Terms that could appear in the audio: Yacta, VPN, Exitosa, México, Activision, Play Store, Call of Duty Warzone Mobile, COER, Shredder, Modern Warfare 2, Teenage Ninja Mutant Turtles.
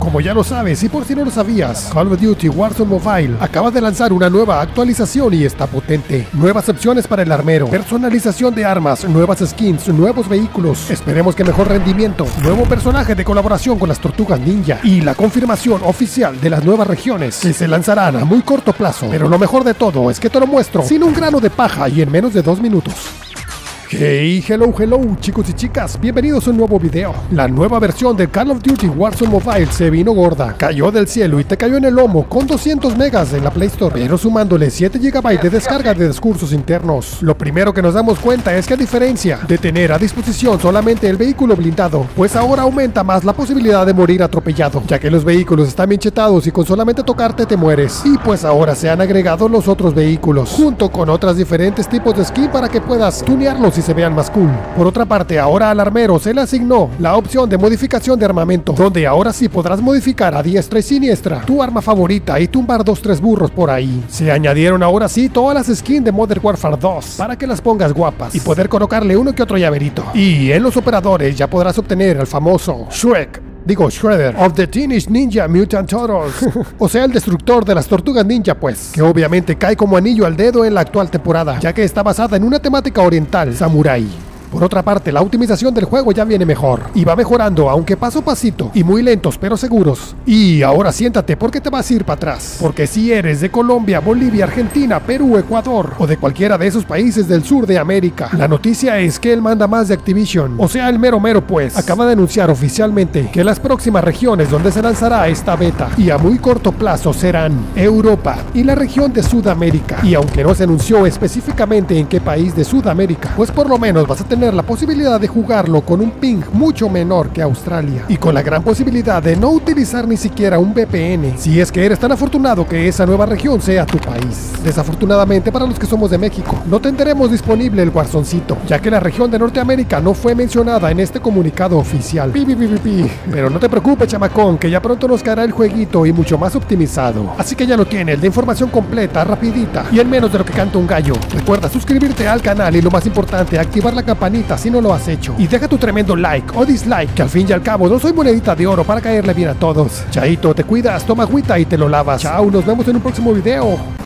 Como ya lo sabes, y por si no lo sabías, Call of Duty Warzone Mobile acaba de lanzar una nueva actualización y está potente. Nuevas opciones para el armero, personalización de armas, nuevas skins, nuevos vehículos, esperemos que mejor rendimiento, nuevo personaje de colaboración con las tortugas ninja y la confirmación oficial de las nuevas regiones que se lanzarán a muy corto plazo. Pero lo mejor de todo es que te lo muestro sin un grano de paja y en menos de 2 minutos. Hey, hello chicos y chicas, bienvenidos a un nuevo video. La nueva versión de Call of Duty Warzone Mobile se vino gorda, cayó del cielo y te cayó en el lomo con 200 megas en la Play Store, pero sumándole 7 GB de descarga de discursos internos. Lo primero que nos damos cuenta es que a diferencia de tener a disposición solamente el vehículo blindado, pues ahora aumenta más la posibilidad de morir atropellado, ya que los vehículos están bien chetados y con solamente tocarte te mueres. Y pues ahora se han agregado los otros vehículos, junto con otros diferentes tipos de skin para que puedas tunearlos y se vean más cool. Por otra parte, ahora al armero se le asignó la opción de modificación de armamento, donde ahora sí podrás modificar a diestra y siniestra tu arma favorita y tumbar 2-3 burros por ahí. Se añadieron ahora sí todas las skins de Modern Warfare 2 para que las pongas guapas y poder colocarle uno que otro llaverito. Y en los operadores ya podrás obtener el famoso Shredder of the Teenage Ninja Mutant Turtles, o sea, el destructor de las tortugas ninja, pues, que obviamente cae como anillo al dedo en la actual temporada, ya que está basada en una temática oriental, samurái. Por otra parte, la optimización del juego ya viene mejor, y va mejorando, aunque paso a pasito, y muy lentos pero seguros. Y ahora siéntate porque te vas a ir para atrás, porque si eres de Colombia, Bolivia, Argentina, Perú, Ecuador, o de cualquiera de esos países del sur de América, la noticia es que el manda más de Activision, o sea el mero mero pues, acaba de anunciar oficialmente que las próximas regiones donde se lanzará esta beta, y a muy corto plazo serán Europa y la región de Sudamérica. Y aunque no se anunció específicamente en qué país de Sudamérica, pues por lo menos vas a tener la posibilidad de jugarlo con un ping mucho menor que Australia y con la gran posibilidad de no utilizar ni siquiera un VPN si es que eres tan afortunado que esa nueva región sea tu país. Desafortunadamente para los que somos de México, no tendremos disponible el Warzoncito, ya que la región de Norteamérica no fue mencionada en este comunicado oficial. Pero no te preocupes, chamacón, que ya pronto nos caerá el jueguito y mucho más optimizado. Así que ya lo tienes, la información completa, rapidita y en menos de lo que canta un gallo. Recuerda suscribirte al canal y lo más importante, activar la campanita si no lo has hecho, y deja tu tremendo like o dislike, que al fin y al cabo no soy monedita de oro para caerle bien a todos. Chaito, te cuidas, toma agüita y te lo lavas. Chao, nos vemos en un próximo video.